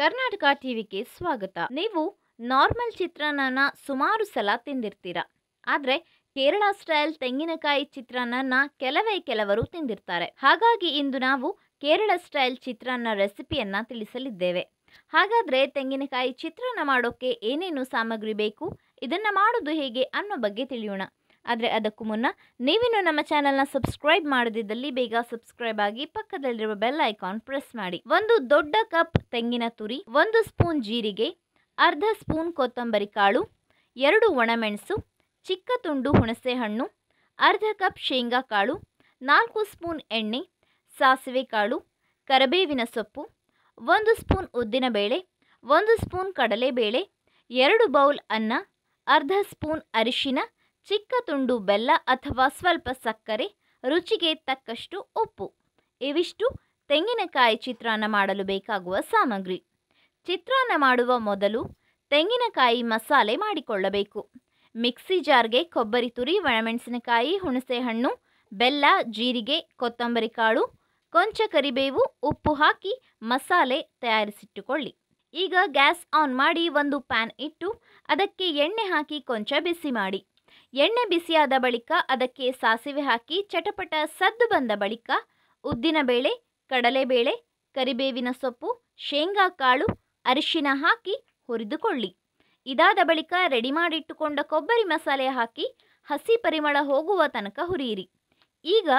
ಕರ್ನಾಟಕ ಟಿವಿಗೆ ಸ್ವಾಗತ. ನೀವು ನಾರ್ಮಲ್ ಚಿತ್ರಾನ್ನನ ಸುಮಾರು ಸಲ ತಿಂದಿರ್ತೀರಾ, ಆದರೆ ಕೇರಳ ಸ್ಟೈಲ್ ತೆಂಗಿನಕಾಯಿ ಚಿತ್ರಾನ್ನನ ಕೆಲವರು ತಿಂದಿರ್ತಾರೆ. ಹಾಗಾಗಿ ಇಂದು ನಾವು ಕೇರಳ ಸ್ಟೈಲ್ ಚಿತ್ರಾನ್ನ ರೆಸಿಪಿಯನ್ನು ತಿಳಿಸಲಿದ್ದೇವೆ. ಹಾಗಾದರೆ ತೆಂಗಿನಕಾಯಿ ಚಿತ್ರಾನ್ನ ಮಾಡೋಕ್ಕೆ ಏನೇನು ಸಾಮಗ್ರಿ ಬೇಕು, ಇದನ್ನು ಮಾಡೋದು ಹೇಗೆ ಅನ್ನೋ ಬಗ್ಗೆ ತಿಳಿಯೋಣ. ಆದರೆ ಅದಕ್ಕೂ ಮುನ್ನ ನೀವಿನ್ನೂ ನಮ್ಮ ಚಾನಲ್ನ ಸಬ್ಸ್ಕ್ರೈಬ್ ಮಾಡದಿದ್ದಲ್ಲಿ ಬೇಗ ಸಬ್ಸ್ಕ್ರೈಬ್ ಆಗಿ ಪಕ್ಕದಲ್ಲಿರುವ ಬೆಲ್ ಐಕಾನ್ ಪ್ರೆಸ್ ಮಾಡಿ. ಒಂದು ದೊಡ್ಡ ಕಪ್ ತೆಂಗಿನ ತುರಿ, 1 ಸ್ಪೂನ್ ಜೀರಿಗೆ, ಅರ್ಧ ಸ್ಪೂನ್ ಕೊತ್ತಂಬರಿ ಕಾಳು, 2 ಒಣಮೆಣಸು, ಚಿಕ್ಕ ತುಂಡು ಹುಣಸೆ ಹಣ್ಣು, ಅರ್ಧ ಕಪ್ ಶೇಂಗಾ ಕಾಳು, 4 ಸ್ಪೂನ್ ಎಣ್ಣೆ, ಸಾಸಿವೆ ಕಾಳು, ಕರಿಬೇವಿನ ಸೊಪ್ಪು, 1 ಸ್ಪೂನ್ ಉದ್ದಿನಬೇಳೆ, 1 ಸ್ಪೂನ್ ಕಡಲೆಬೇಳೆ, 2 ಬೌಲ್ ಅನ್ನ, ಅರ್ಧ ಸ್ಪೂನ್ ಅರಿಶಿನ, ಚಿಕ್ಕ ತುಂಡು ಬೆಲ್ಲ ಅಥವಾ ಸ್ವಲ್ಪ ಸಕ್ಕರೆ, ರುಚಿಗೆ ತಕ್ಕಷ್ಟು ಉಪ್ಪು. ಇವಿಷ್ಟು ತೆಂಗಿನಕಾಯಿ ಚಿತ್ರಾನ್ನ ಮಾಡಲು ಬೇಕಾಗುವ ಸಾಮಗ್ರಿ. ಚಿತ್ರಾನ್ನ ಮಾಡುವ ಮೊದಲು ತೆಂಗಿನಕಾಯಿ ಮಸಾಲೆ ಮಾಡಿಕೊಳ್ಳಬೇಕು. ಮಿಕ್ಸಿ ಜಾರ್ಗೆ ಕೊಬ್ಬರಿ ತುರಿ, ಒಣಮೆಣಸಿನಕಾಯಿ, ಹುಣಸೆಹಣ್ಣು, ಬೆಲ್ಲ, ಜೀರಿಗೆ, ಕೊತ್ತಂಬರಿ ಕಾಳು, ಕೊಂಚ ಕರಿಬೇವು, ಉಪ್ಪು ಹಾಕಿ ಮಸಾಲೆ ತಯಾರಿಸಿಟ್ಟುಕೊಳ್ಳಿ. ಈಗ ಗ್ಯಾಸ್ ಆನ್ ಮಾಡಿ ಒಂದು ಪ್ಯಾನ್ ಇಟ್ಟು ಅದಕ್ಕೆ ಎಣ್ಣೆ ಹಾಕಿ ಕೊಂಚ ಬಿಸಿ ಮಾಡಿ. ಎಣ್ಣೆ ಬಿಸಿಯಾದ ಬಳಿಕ ಅದಕ್ಕೆ ಸಾಸಿವೆ ಹಾಕಿ ಚಟಪಟ ಸದ್ದು ಬಂದ ಬಳಿಕ ಉದ್ದಿನಬೇಳೆ, ಕಡಲೆಬೇಳೆ, ಕರಿಬೇವಿನ ಸೊಪ್ಪು, ಶೇಂಗಾ ಕಾಳು, ಅರಿಶಿನ ಹಾಕಿ ಹುರಿದುಕೊಳ್ಳಿ. ಇದಾದ ಬಳಿಕ ರೆಡಿ ಮಾಡಿಟ್ಟುಕೊಂಡ ಕೊಬ್ಬರಿ ಮಸಾಲೆ ಹಾಕಿ ಹಸಿ ಪರಿಮಳ ಹೋಗುವ ತನಕ ಹುರಿಯಿರಿ. ಈಗ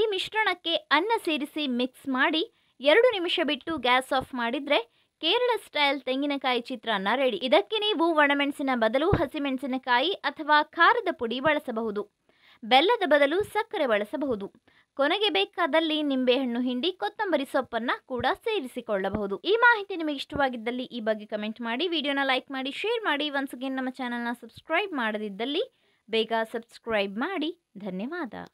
ಈ ಮಿಶ್ರಣಕ್ಕೆ ಅನ್ನ ಸೇರಿಸಿ ಮಿಕ್ಸ್ ಮಾಡಿ 2 ನಿಮಿಷ ಬಿಟ್ಟು ಗ್ಯಾಸ್ ಆಫ್ ಮಾಡಿದರೆ ಕೇರಳ ಸ್ಟೈಲ್ ತೆಂಗಿನಕಾಯಿ ಚಿತ್ರಾನ್ನ ರೆಡಿ. ಇದಕ್ಕೆ ನೀವು ಒಣಮೆಣಸಿನ ಬದಲು ಹಸಿಮೆಣಸಿನಕಾಯಿ ಅಥವಾ ಖಾರದ ಪುಡಿ ಬಳಸಬಹುದು. ಬೆಲ್ಲದ ಬದಲು ಸಕ್ಕರೆ ಬಳಸಬಹುದು. ಕೊನೆಗೆ ಬೇಕಾದಲ್ಲಿ ನಿಂಬೆಹಣ್ಣು ಹಿಂಡಿ, ಕೊತ್ತಂಬರಿ ಸೊಪ್ಪನ್ನು ಕೂಡ ಸೇರಿಸಿಕೊಳ್ಳಬಹುದು. ಈ ಮಾಹಿತಿ ನಿಮಗೆ ಇಷ್ಟವಾಗಿದ್ದಲ್ಲಿ ಈ ಬಗ್ಗೆ ಕಮೆಂಟ್ ಮಾಡಿ, ವಿಡಿಯೋನ ಲೈಕ್ ಮಾಡಿ, ಶೇರ್ ಮಾಡಿ. ಒನ್ಸ್ ಅಗೇನ್, ನಮ್ಮ ಚಾನಲ್ನ ಸಬ್ಸ್ಕ್ರೈಬ್ ಮಾಡದಿದ್ದಲ್ಲಿ ಬೇಗ ಸಬ್ಸ್ಕ್ರೈಬ್ ಮಾಡಿ. ಧನ್ಯವಾದ.